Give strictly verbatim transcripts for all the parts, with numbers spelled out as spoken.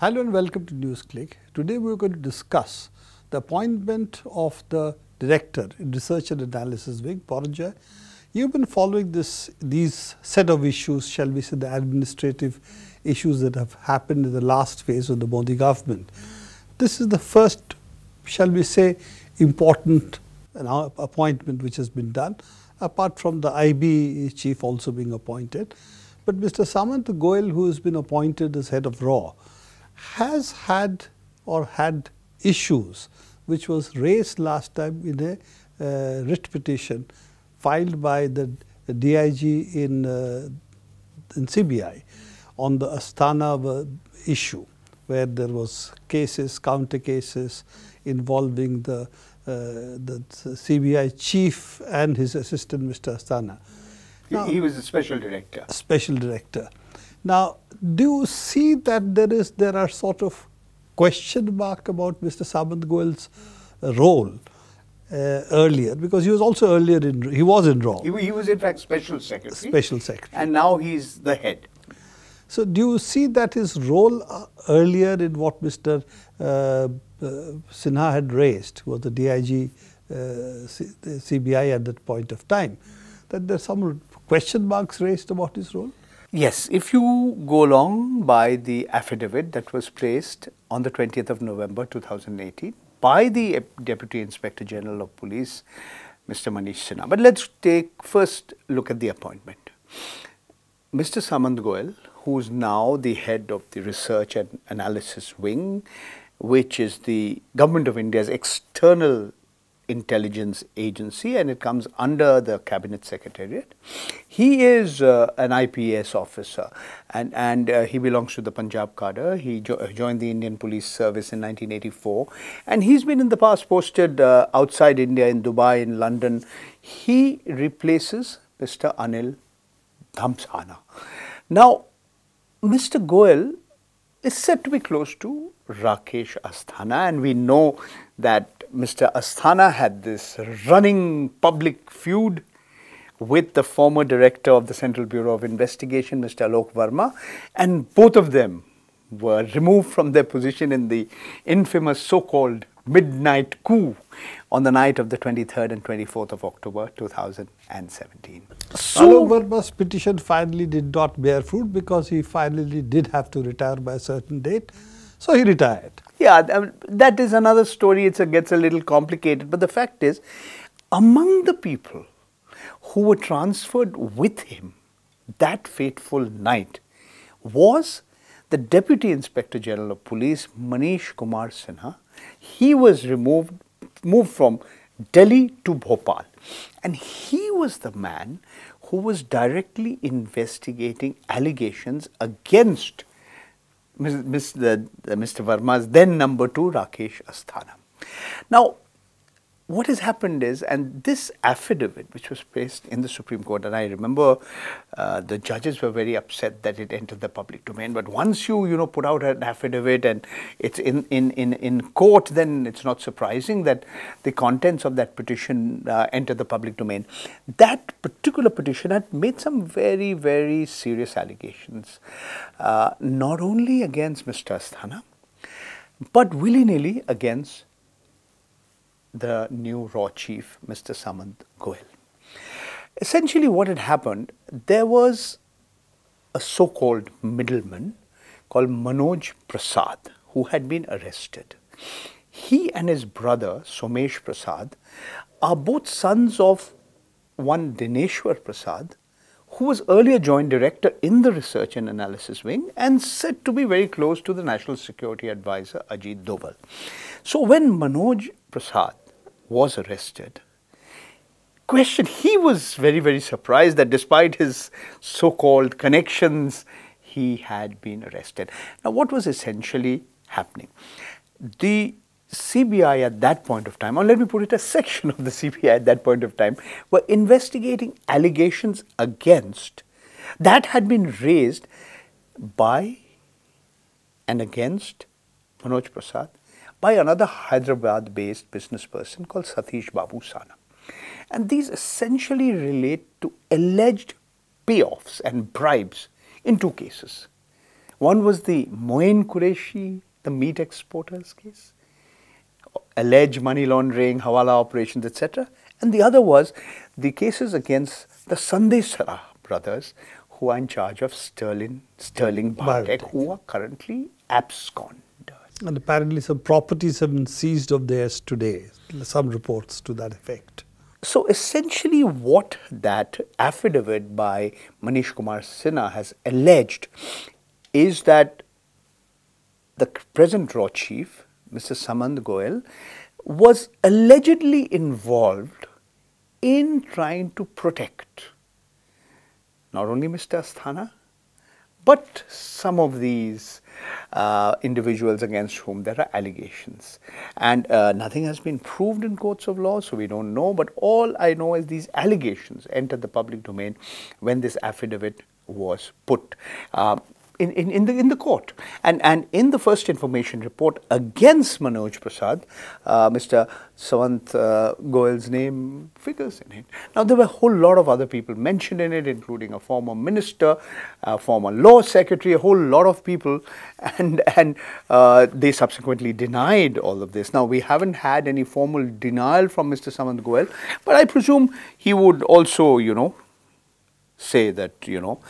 Hello and welcome to Newsclick. Today we are going to discuss the appointment of the Director in Research and Analysis Wing, Paranjoy. You've been following this, these set of issues, shall we say, the administrative issues that have happened in the last phase of the Modi government. This is the first, shall we say, important appointment which has been done, apart from the I B chief also being appointed. But Mister Samant Goel, who has been appointed as head of R A W, has had or had issues which was raised last time in a uh, writ petition filed by the, the D I G in, uh, in C B I on the Asthana issue, where there was cases, counter cases involving the, uh, the C B I chief and his assistant, Mister Asthana. Now, he was a special director. Special director. Now, do you see that there is, there are sort of question mark about Mister Samant Goel's role uh, earlier, because he was also earlier in, he was in R A W. He, he was in fact special secretary. Special secretary. And now he's the head. So, do you see that his role uh, earlier in what Mister Uh, uh, Sinha had raised, who was the D I G uh, C the C B I at that point of time, that there are some question marks raised about his role? Yes, if you go along by the affidavit that was placed on the twentieth of November two thousand eighteen by the Deputy Inspector General of Police, Mister Manish Sinha. But let's take first look at the appointment. Mister Samant Goel, who is now the head of the Research and Analysis Wing, which is the Government of India's external intelligence agency, and it comes under the Cabinet Secretariat. He is uh, an I P S officer, and, and uh, he belongs to the Punjab cadre. He jo joined the Indian Police Service in nineteen eighty-four, and he's been in the past posted uh, outside India, in Dubai, in London. He replaces Mister Anil Dhamshana. Now, Mister Goel is said to be close to Rakesh Asthana, and we know that Mister Asthana had this running public feud with the former director of the Central Bureau of Investigation, Mister Alok Verma, and both of them were removed from their position in the infamous so-called midnight coup on the night of the twenty-third and twenty-fourth of October two thousand seventeen. So, Alok Verma's petition finally did not bear fruit because he finally did have to retire by a certain date. So, he retired. Yeah, that is another story. It gets a little complicated. But the fact is, among the people who were transferred with him that fateful night was the Deputy Inspector General of Police, Manish Kumar Sinha. He was removed, moved from Delhi to Bhopal. And he was the man who was directly investigating allegations against Mister Verma's then number two, Rakesh Asthana. Now, what has happened is, and this affidavit which was placed in the Supreme Court, and I remember uh, the judges were very upset that it entered the public domain, but once you, you know, put out an affidavit and it's in, in, in, in court, then it's not surprising that the contents of that petition uh, enter the public domain. That particular petition had made some very, very serious allegations, uh, not only against Mister Asthana, but willy-nilly against the new R A W chief, Mister Samant Goel. Essentially what had happened, there was a so-called middleman called Manoj Prasad, who had been arrested. He and his brother, Somesh Prasad, are both sons of one Dineshwar Prasad, who was earlier joint director in the Research and Analysis Wing and said to be very close to the National Security Advisor, Ajit Doval. So when Manoj Prasad was arrested, question, he was very, very surprised that despite his so-called connections, he had been arrested. Now, what was essentially happening? The C B I at that point of time, or let me put it, a section of the C B I at that point of time, were investigating allegations against, that had been raised by and against Manoj Prasad, by another Hyderabad-based business person called Satish Babu Sana. And these essentially relate to alleged payoffs and bribes in two cases. One was the Moin Qureshi, the meat exporters case, alleged money laundering, hawala operations, et cetera. And the other was the cases against the Sandesara brothers, who are in charge of Sterling, Sterling Biotech, who are currently absconded. And apparently some properties have been seized of theirs today, some reports to that effect. So essentially what that affidavit by Manish Kumar Sinha has alleged is that the present Raw Chief, Mister Samant Goel, was allegedly involved in trying to protect not only Mister Asthana, but some of these uh, individuals against whom there are allegations. And uh, nothing has been proved in courts of law, so we don't know. But all I know is these allegations entered the public domain when this affidavit was put uh, in, in, in, the, in the court. And, and in the first information report against Manoj Prasad, uh, Mister Samant uh, Goel's name figures in it. Now, there were a whole lot of other people mentioned in it, including a former minister, a former law secretary, a whole lot of people, and, and uh, they subsequently denied all of this. Now, we haven't had any formal denial from Mister Samant Goel, but I presume he would also, you know, say that, you know,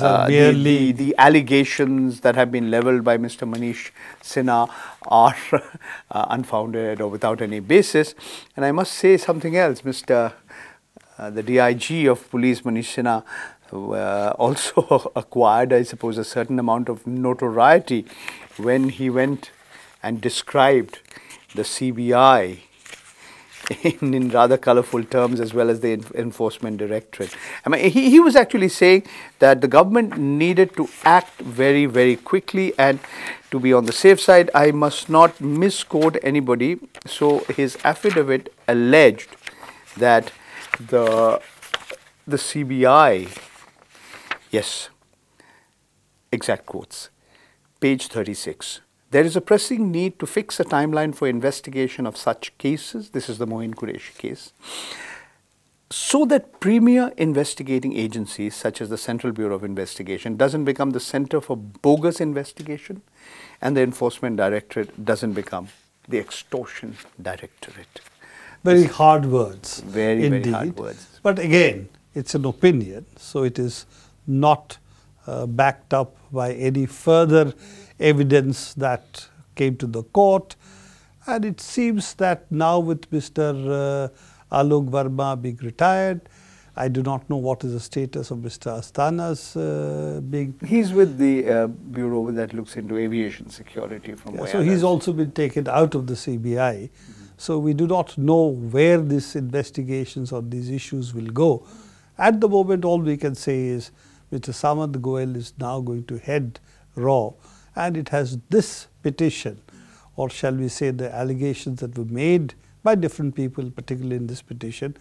uh, the, the, the allegations that have been leveled by Mister Manish Sinha are uh, unfounded or without any basis. And I must say something else. Mister Uh, the D I G of police, Manish Sinha, uh, also acquired, I suppose, a certain amount of notoriety when he went and described the C B I In, in rather colourful terms, as well as the Enforcement Directorate. I mean, he, he was actually saying that the government needed to act very, very quickly, and to be on the safe side, I must not misquote anybody. So his affidavit alleged that the, the C B I, yes, exact quotes, page thirty-six. There is a pressing need to fix a timeline for investigation of such cases. This is the Moin Qureshi case. So that premier investigating agencies such as the Central Bureau of Investigation doesn't become the center for bogus investigation, and the Enforcement Directorate doesn't become the Extortion Directorate. Very hard words. Very, indeed. very hard words. But again, it's an opinion, so it is not uh, backed up by any further evidence that came to the court. And it seems that now with Mister Uh, Alok Verma being retired, I do not know what is the status of Mister Asthana's uh, being... He's with the uh, bureau that looks into aviation security from yeah, So he's also been taken out of the C B I. Mm-hmm. So we do not know where these investigations or these issues will go. At the moment, all we can say is Mister Samant Goel is now going to head Raw. And it has this petition, or shall we say the allegations that were made by different people, particularly in this petition,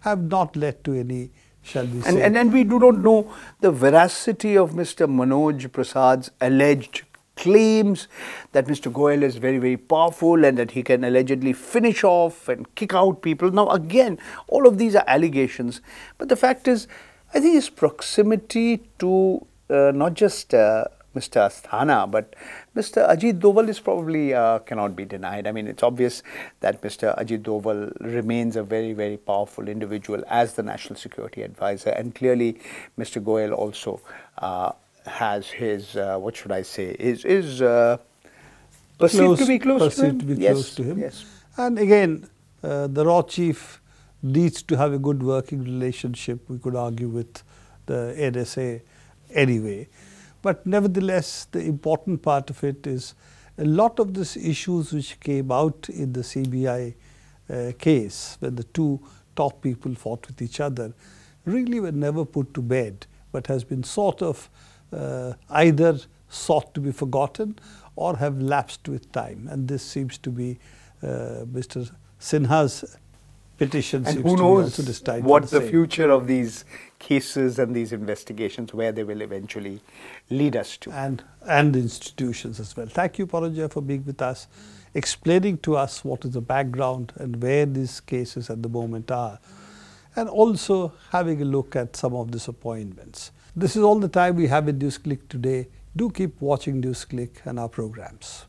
have not led to any, shall we say. And, and, and we do not know the veracity of Mister Manoj Prasad's alleged claims that Mister Goel is very, very powerful and that he can allegedly finish off and kick out people. Now again, all of these are allegations. But the fact is, I think his proximity to uh, not just... Uh, Mister Asthana, but Mister Ajit Doval is probably uh, cannot be denied. I mean, it's obvious that Mister Ajit Doval remains a very, very powerful individual as the National Security Advisor, and clearly Mister Goel also uh, has his, uh, what should I say, is, is uh, perceived close, to be close to him. To be yes, close to him. Yes. And again, uh, the Raw Chief needs to have a good working relationship, we could argue, with the N S A anyway. But nevertheless, the important part of it is a lot of these issues which came out in the C B I uh, case, when the two top people fought with each other, really were never put to bed, but has been sort of uh, either sought to be forgotten or have lapsed with time. And this seems to be uh, Mister Sinha's petition. And who knows what the future of these cases and these investigations, where they will eventually lead us to. And, and institutions as well. Thank you, Paranjoy, for being with us, explaining to us what is the background and where these cases at the moment are. and also having a look at some of these appointments. This is all the time we have in Newsclick today. Do keep watching Newsclick and our programs.